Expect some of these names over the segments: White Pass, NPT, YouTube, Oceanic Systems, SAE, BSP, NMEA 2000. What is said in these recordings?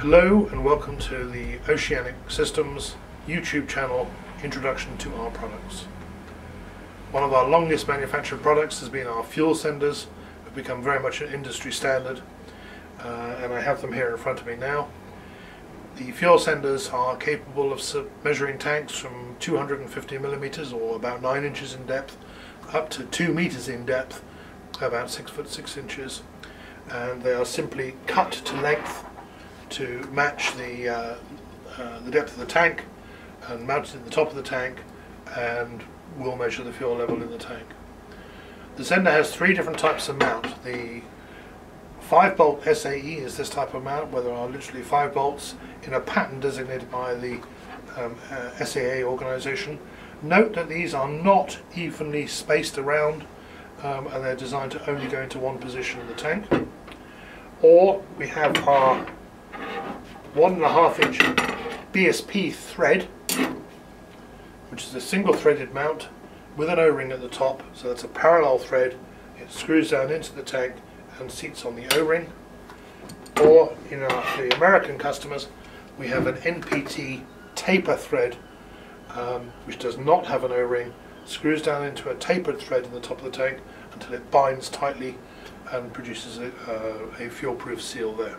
Hello and welcome to the Oceanic Systems YouTube channel introduction to our products. One of our longest manufactured products has been our fuel senders, have become very much an industry standard, and I have them here in front of me now. The fuel senders are capable of measuring tanks from 250 millimeters, or about 9 inches in depth, up to 2 meters in depth, about 6 foot 6 inches, and they are simply cut to length to match the depth of the tank and mounted at the top of the tank, and we'll measure the fuel level in the tank. The sender has three different types of mount. The 5-bolt SAE is this type of mount where there are literally 5 bolts in a pattern designated by the SAE organization. Note that these are not evenly spaced around and they're designed to only go into one position in the tank. Or we have our 1.5-inch BSP thread, which is a single threaded mount with an O-ring at the top, so that's a parallel thread. It screws down into the tank and seats on the O-ring. Or in the American customers, we have an NPT taper thread, which does not have an O-ring, screws down into a tapered thread in the top of the tank until it binds tightly and produces a fuel-proof seal there.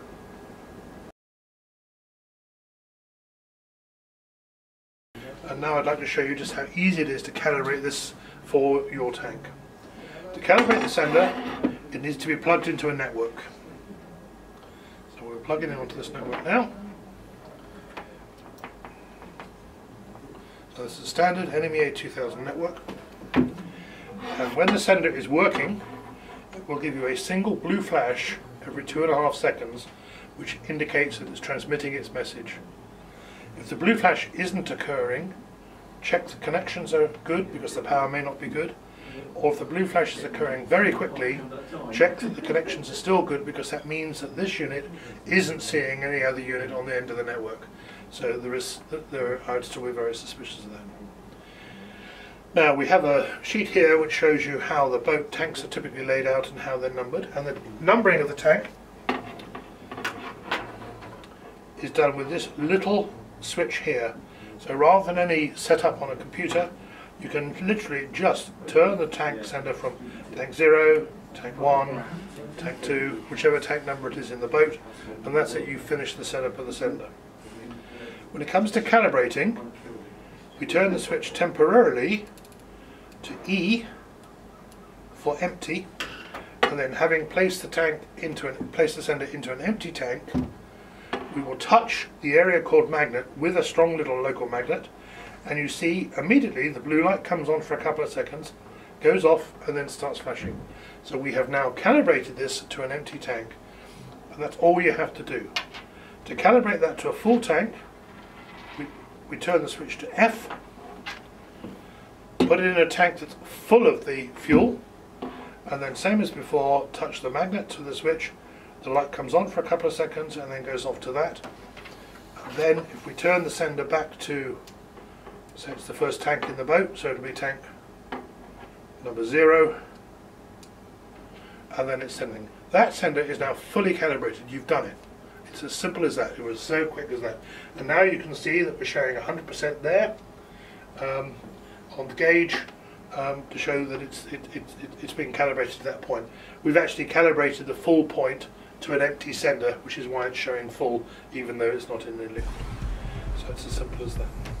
And now I'd like to show you just how easy it is to calibrate this for your tank. To calibrate the sender, it needs to be plugged into a network. So we're plugging in onto this network now. So this is a standard NMEA 2000 network. And when the sender is working, it will give you a single blue flash every 2.5 seconds, which indicates that it's transmitting its message. If the blue flash isn't occurring, check the connections are good, because the power may not be good. Or if the blue flash is occurring very quickly, check that the connections are still good, because that means that this unit isn't seeing any other unit on the end of the network. So I'd still be very suspicious of that. Now we have a sheet here which shows you how the boat tanks are typically laid out and how they're numbered. And the numbering of the tank is done with this little switch here. So rather than any setup on a computer, you can literally just turn the tank sender from tank 0, tank 1, tank 2, whichever tank number it is in the boat, and that's it, you finish the setup of the sender. When it comes to calibrating, we turn the switch temporarily to E for empty, and then having placed the tank placed the sender into an empty tank, we will touch the area called magnet with a strong little local magnet, and you see immediately the blue light comes on for a couple of seconds, goes off, and then starts flashing. So we have now calibrated this to an empty tank, and that's all you have to do. To calibrate that to a full tank, we turn the switch to F, put it in a tank that's full of the fuel, and then same as before, touch the magnet to the switch. The light comes on for a couple of seconds and then goes off to that. And then if we turn the sender back to, say it's the first tank in the boat, so it'll be tank number 0, and then it's sending. That sender is now fully calibrated. You've done it. It's as simple as that. It was so quick as that. And now you can see that we're showing 100% there on the gauge. To show that it's been calibrated to that point. We've actually calibrated the full point to an empty sender, which is why it's showing full, even though it's not in the liquid. So it's as simple as that.